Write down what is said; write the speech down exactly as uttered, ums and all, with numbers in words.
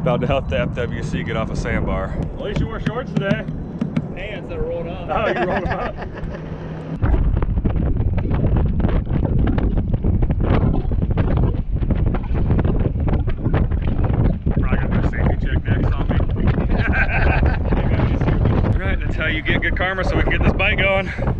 About to help the F W C get off a sandbar. At least you wore shorts today. Pants that rolled up. Oh, you rolled them up. Probably gonna do a safety check next on me. All right, that's how you get good karma, so we can get this bike going.